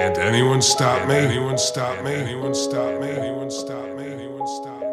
And anyone stop me? Anyone stop me? Anyone stop me? Anyone stop me? Anyone stop me?